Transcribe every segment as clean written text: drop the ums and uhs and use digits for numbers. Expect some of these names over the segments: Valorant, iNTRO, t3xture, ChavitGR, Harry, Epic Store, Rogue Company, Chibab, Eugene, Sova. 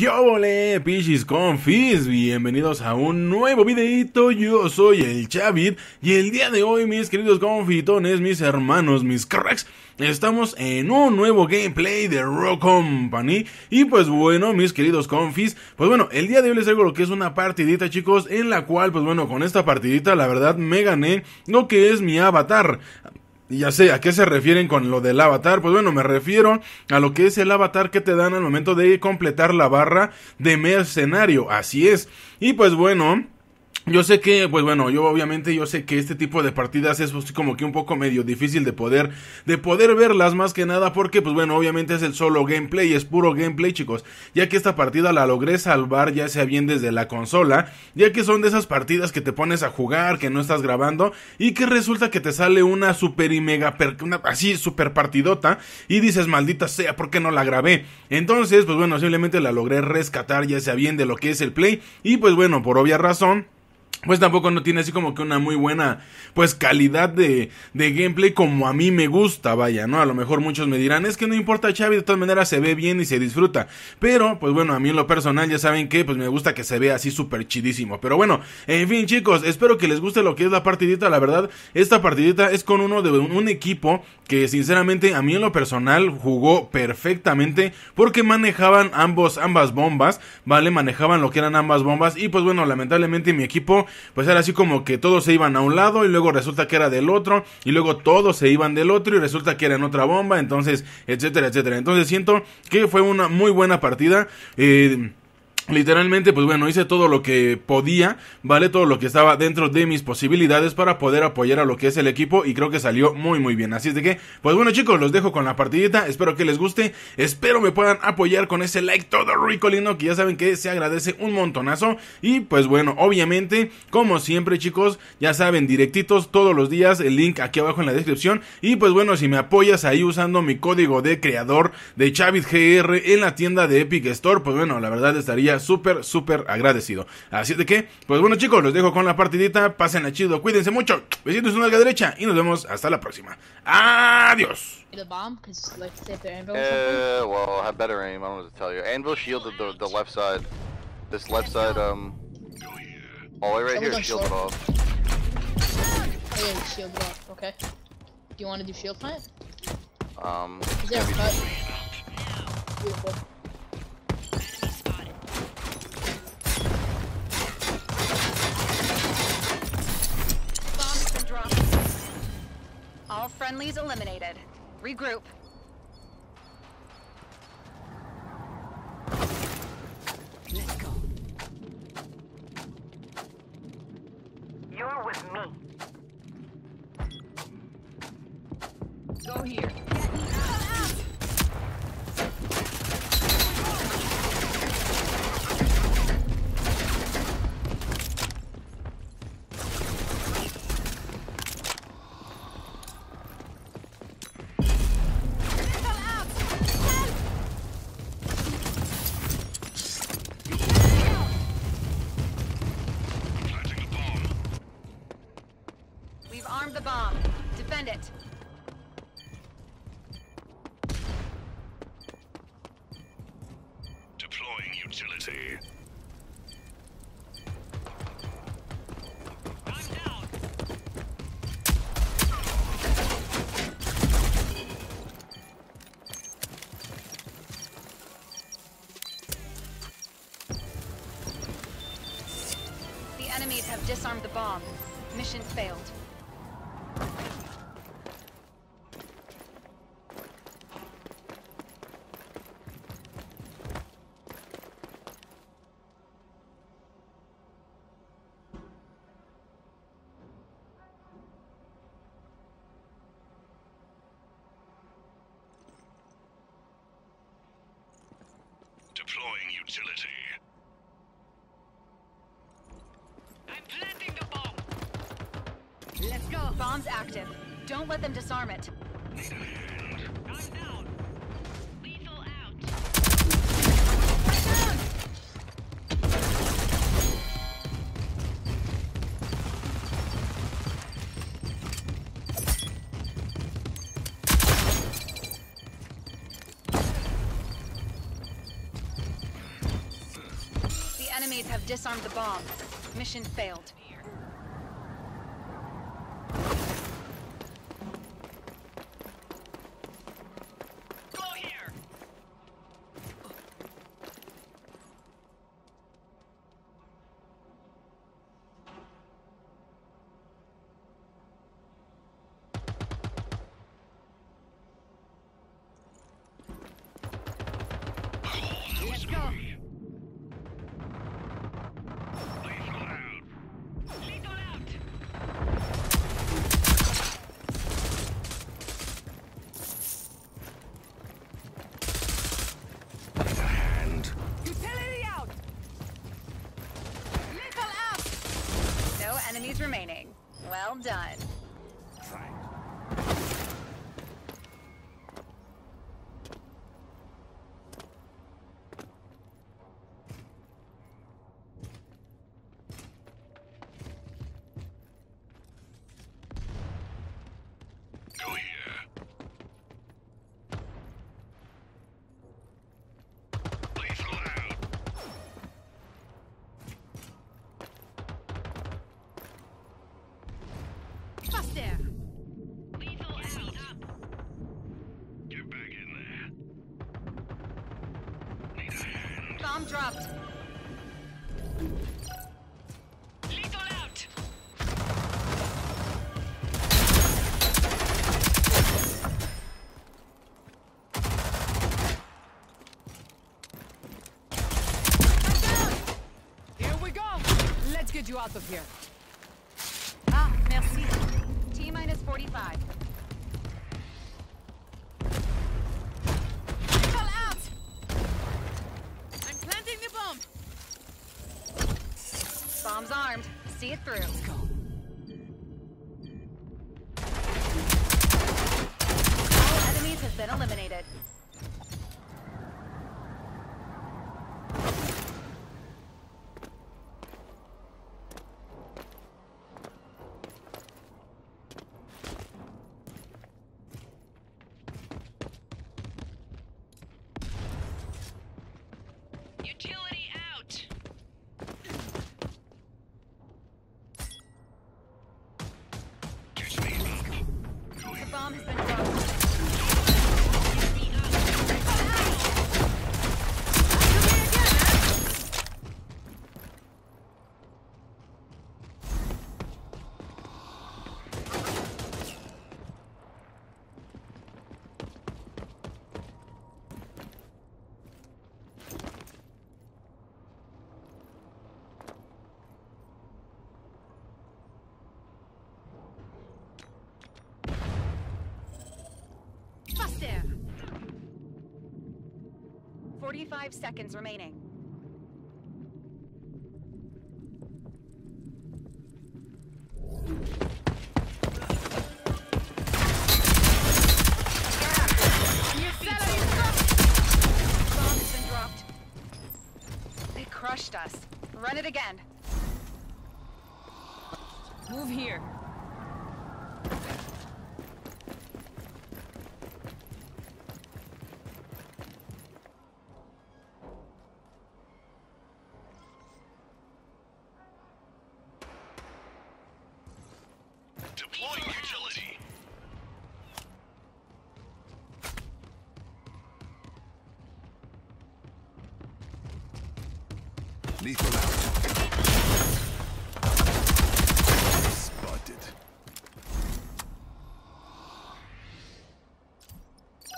¡Qué ole, pichis confis! Bienvenidos a un nuevo videito. Yo soy el Chavit y el día de hoy, mis queridos confitones, mis hermanos, mis cracks, estamos en un nuevo gameplay de Rogue Company. Y pues bueno, mis queridos confis, pues bueno, el día de hoy les traigo lo que es una partidita, chicos, en la cual, pues bueno, con esta partidita la verdad me gané lo que es mi avatar. Ya sé, ¿a qué se refieren con lo del avatar? Pues bueno, me refiero a lo que es el avatar que te dan al momento de completar la barra de mercenario, así es. Y pues bueno, yo sé que, pues bueno, yo sé que este tipo de partidas es como que un poco medio difícil de poder verlas, más que nada porque, pues bueno, obviamente es el solo gameplay, es puro gameplay, chicos, ya que esta partida la logré salvar, ya sea bien desde la consola, ya que son de esas partidas que te pones a jugar, que no estás grabando, y que resulta que te sale una super y mega, super partidota, y dices, maldita sea, ¿por qué no la grabé? Entonces, pues bueno, simplemente la logré rescatar, ya sea bien de lo que es el play, y pues bueno, por obvia razón, pues tampoco no tiene así como que una muy buena, pues, calidad de gameplay como a mí me gusta, vaya, ¿no? A lo mejor muchos me dirán, es que no importa, Chavi, de todas maneras se ve bien y se disfruta. Pero, pues bueno, a mí en lo personal ya saben que, pues me gusta que se vea así súper chidísimo. Pero bueno, en fin, chicos, espero que les guste lo que es la partidita. La verdad, esta partidita es con uno de un equipo que sinceramente a mí en lo personal jugó perfectamente, porque manejaban ambas bombas, ¿vale? Manejaban lo que eran ambas bombas y pues bueno, lamentablemente mi equipo, pues era así como que todos se iban a un lado y luego resulta que era del otro y luego todos se iban del otro y resulta que era en otra bomba, entonces, etcétera, etcétera. Entonces siento que fue una muy buena partida, literalmente, pues bueno, hice todo lo que podía, ¿vale? Todo lo que estaba dentro de mis posibilidades para poder apoyar a lo que es el equipo y creo que salió muy muy bien. Así es de que, pues bueno, chicos, los dejo con la partidita, espero que les guste, espero me puedan apoyar con ese like todo rico lindo, que ya saben que se agradece un montonazo. Y pues bueno, obviamente, como siempre, chicos, ya saben, directitos todos los días, el link aquí abajo en la descripción. Y pues bueno, si me apoyas ahí usando mi código de creador de ChavitGR en la tienda de Epic Store, pues bueno, la verdad estaría súper, súper agradecido. Así de que, pues bueno, chicos, los dejo con la partidita. Pásenla chido, cuídense mucho. Besitos en la derecha y nos vemos hasta la próxima. Adiós. Well, I had better aim. I don't know what to tell you. Anvil shielded the left side. This left side, all the way right here is shielded off. Oh yeah, shielded off. Okay. Do you want to do shield plant? Is there a cut? Beautiful. All friendlies eliminated. Regroup. Let's go. You're with me. Go here. Defend it. Deploying utility. I'm down. The enemies have disarmed the bomb. Mission failed. Deploying utility. I'm planting the bomb. Let's go. Bomb's active. Don't let them disarm it. I'm down. Lethal out. I'm down. Enemies have disarmed the bomb. Mission failed. Enemies remaining. Well done. Dropped. Lethal out. Here we go. Let's get you out of here. Ah, merci. T minus 45. Bomb's armed. See it through. Let's go. All enemies have been eliminated. There. 45 seconds remaining. Bomb has been dropped. They crushed us. Run it again. Move here. Lethal out. Spotted.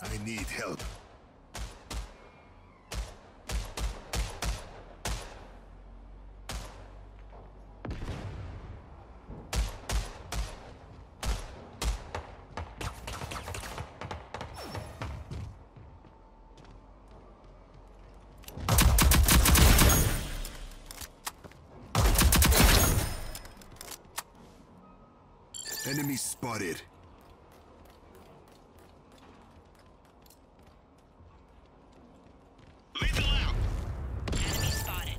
I need help. Enemy spotted. Lethal out. Enemy spotted.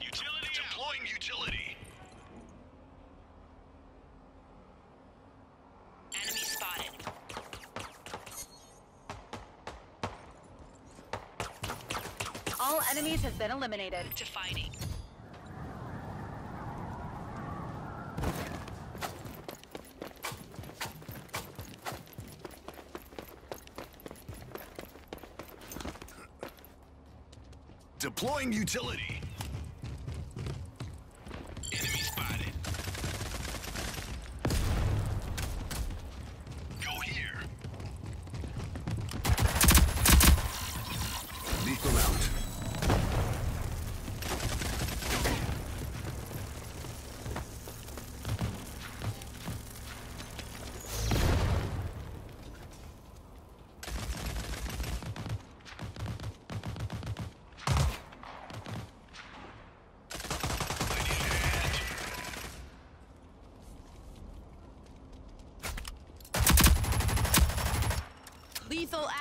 Utility deploying out. Utility. Enemy spotted. All enemies have been eliminated. To fighting. Deploying utility. Enemy spotted. Go here. Lethal out. Lethal out.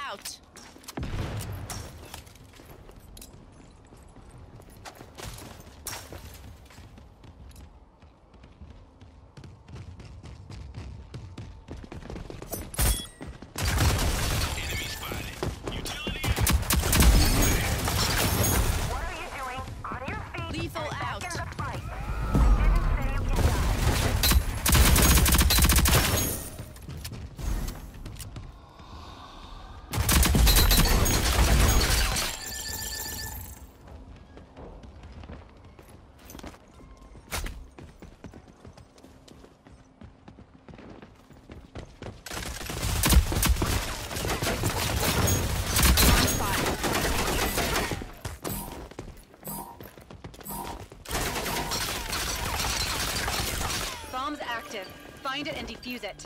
Bombs active. Find it and defuse it.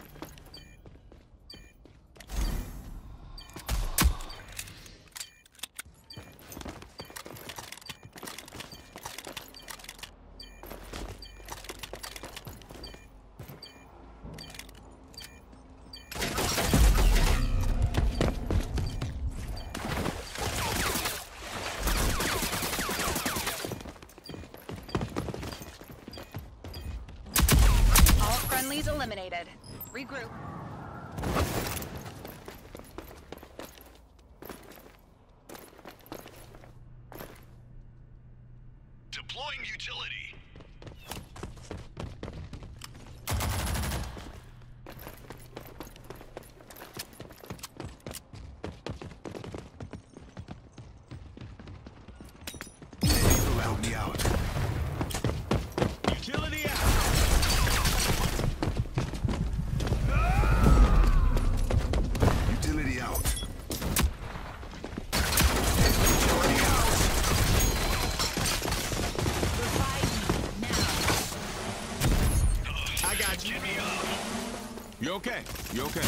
Friendlies eliminated. Regroup. Deploying utility. Help me out. Utility out. You okay? You okay?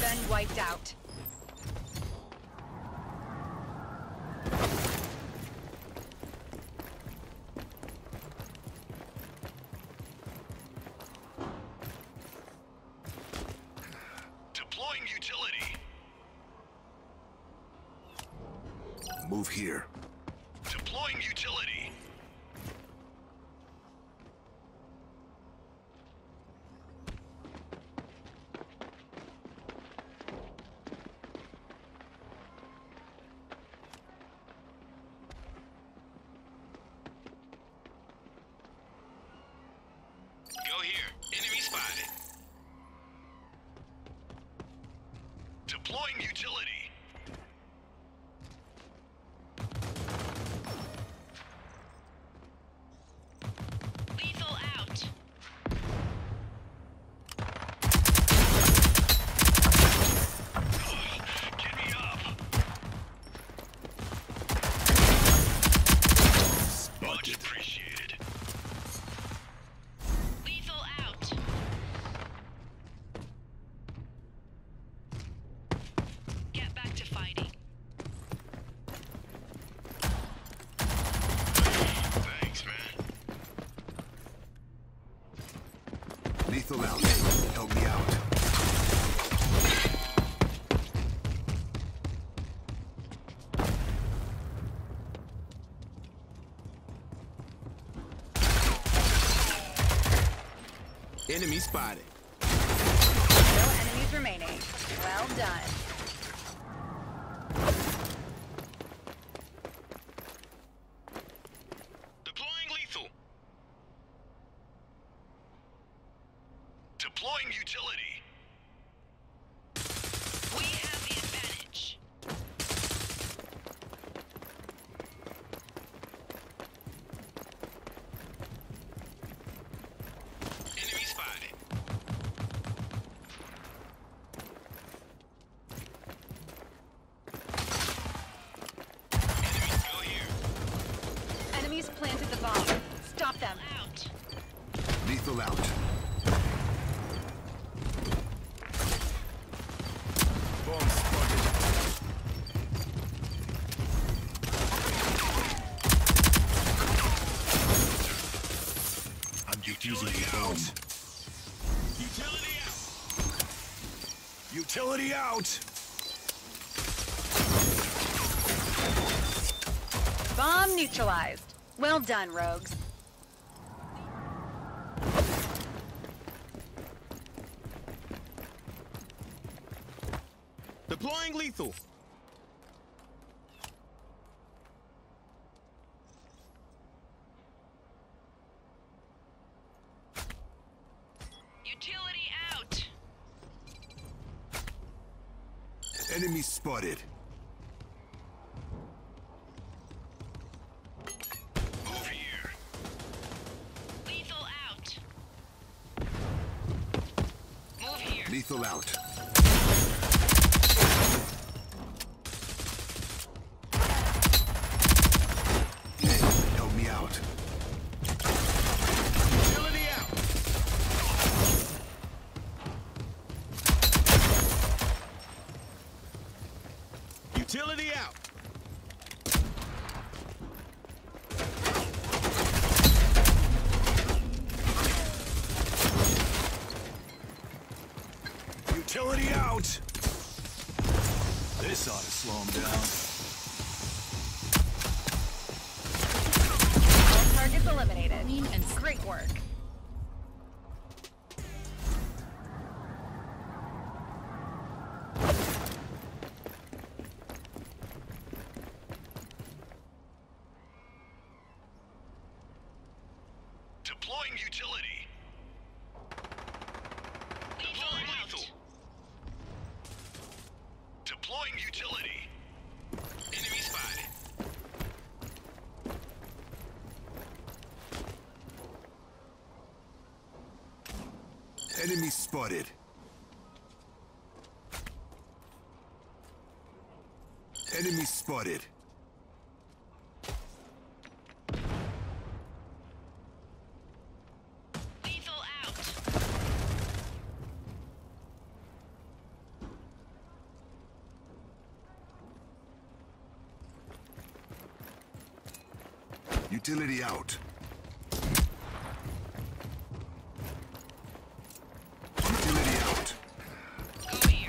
Then wiped out. Deploying utility. Move here. Deploying utility. Deploying utility. Lethal out. Get me up. Much appreciated. Lethal out. Lethal out. Help me out. Enemy spotted. No enemies remaining. Well done. utility. We have the advantage. Enemy spotted. Enemy still here. Enemies planted the bomb. Stop them. Out. Lethal out. Utility out! Bomb neutralized. Well done, Rogues. Deploying lethal. Utility out. Enemy spotted. Over here. Lethal out. Move here. Lethal out. Utility out. Utility out. This ought to slow him down. All targets eliminated. Mean and great work. Deploying utility. Deploying lethal. Deploying utility. Enemy spotted. Enemy spotted. Enemy spotted. Utility out. Utility out. Over here.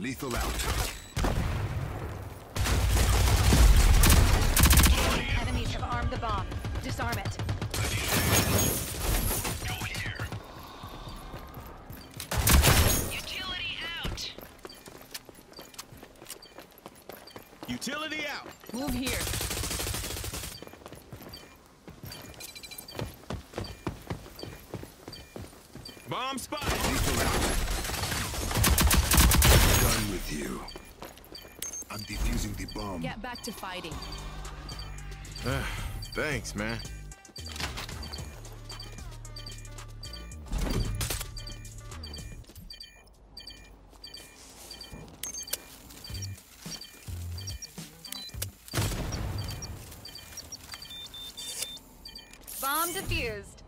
Lethal out. Enemies have armed the bomb. Disarm it. Utility out. Move here. Bomb spot. Lethal out. Done with you. I'm defusing the bomb. Get back to fighting. Thanks, man. Diffused.